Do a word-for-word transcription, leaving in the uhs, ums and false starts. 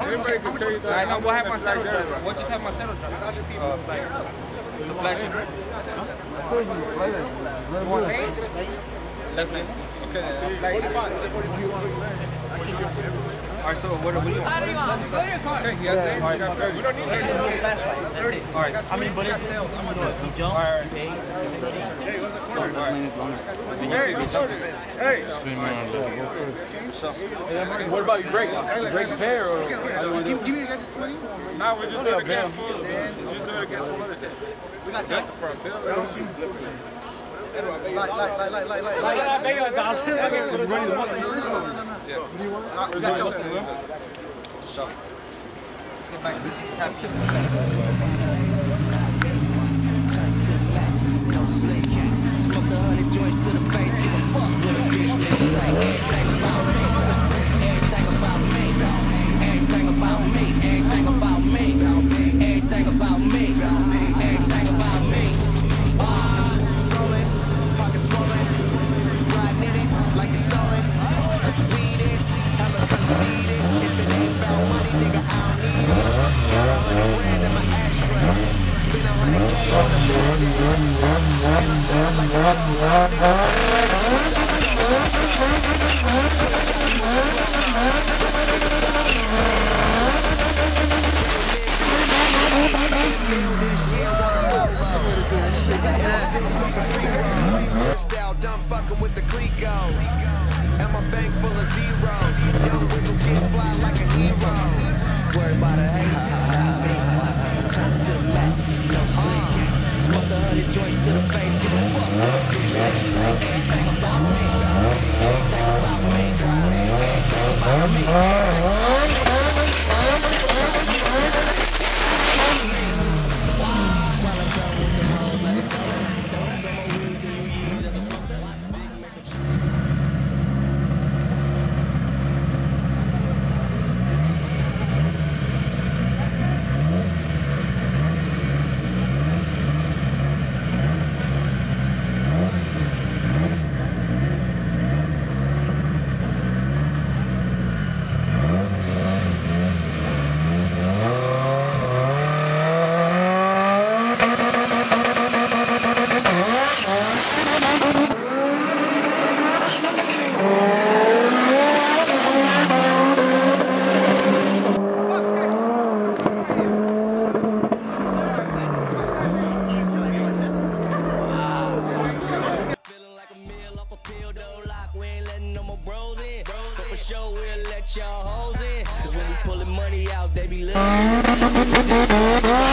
Anybody can tell you that. I know. We'll have my center driver. We'll just have my center driver. Other people uh, like the flashing. Huh? So you play it. Left lane. Okay. forty-five. Is it forty-five? I can do whatever. Alright, so what do we want? What do you want? Go to your car. Okay, yeah, yeah, all right, we don't need that. No flashlight. thirty. Alright, how many bullets? You jump, you bait. Hey, what's the corner? All right. Hey, I'm sorry. Hey. What about your break? You break the pair? Or give me the guys' twenty? Nah, we're just doing it against food. We're just doing it against some other thing. We got time for a bill. Light, light, light, light, light, light. Light, make it like that. I'm still fucking put it on the money. Yeah. What do you want? Uh, yeah, let's get back to capture. No slaking. Smoke the honey joints to the face. Give a fuck what a bitch they say. Everything about me. Everything about me. Everything about me. Everything about me. Everything about me. Everything about me. Rolling, pocket swollen, riding in it like it's stolen. I'm fucking with the Clico, and my bank full of zero. Young Wizzle get fly like a hero. Worry about it, hey, turn to the left, no sleeping. Smoke the honey joints to the face, give a fuck. Everything about me, everything about me, everything about me, everything about me. Y'all hoes in, cause when we pullin' money out, they be livin'.